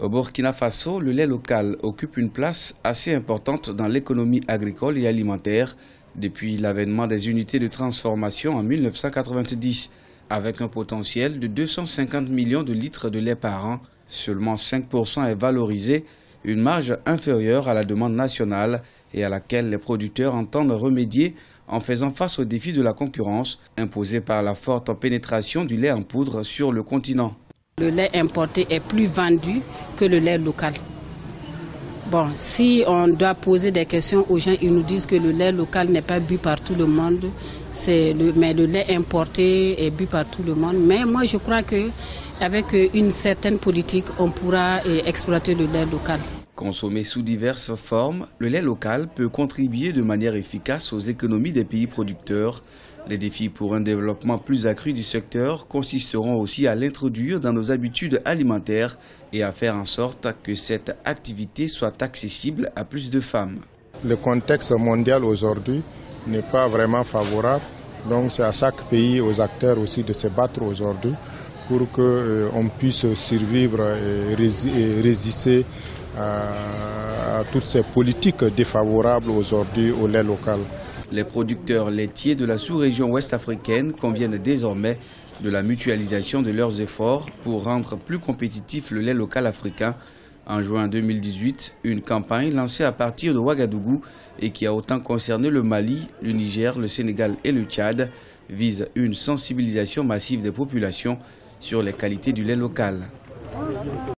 Au Burkina Faso, le lait local occupe une place assez importante dans l'économie agricole et alimentaire depuis l'avènement des unités de transformation en 1990, avec un potentiel de 250 millions de litres de lait par an. Seulement 5% est valorisé, une marge inférieure à la demande nationale et à laquelle les producteurs entendent remédier en faisant face au défi de la concurrence imposée par la forte pénétration du lait en poudre sur le continent. Le lait importé est plus vendu que le lait local. Bon, si on doit poser des questions aux gens, ils nous disent que le lait local n'est pas bu par tout le monde, mais le lait importé est bu par tout le monde. Mais moi, je crois qu'avec une certaine politique, on pourra exploiter le lait local. Consommé sous diverses formes, le lait local peut contribuer de manière efficace aux économies des pays producteurs. Les défis pour un développement plus accru du secteur consisteront aussi à l'introduire dans nos habitudes alimentaires et à faire en sorte que cette activité soit accessible à plus de femmes. Le contexte mondial aujourd'hui n'est pas vraiment favorable, donc c'est à chaque pays, aux acteurs aussi, de se battre aujourd'hui pour qu'on puisse survivre et résister à toutes ces politiques défavorables aujourd'hui au lait local. Les producteurs laitiers de la sous-région ouest-africaine conviennent désormais de la mutualisation de leurs efforts pour rendre plus compétitif le lait local africain. En juin 2018, une campagne lancée à partir de Ouagadougou et qui a autant concerné le Mali, le Niger, le Sénégal et le Tchad vise une sensibilisation massive des populations sur les qualités du lait local.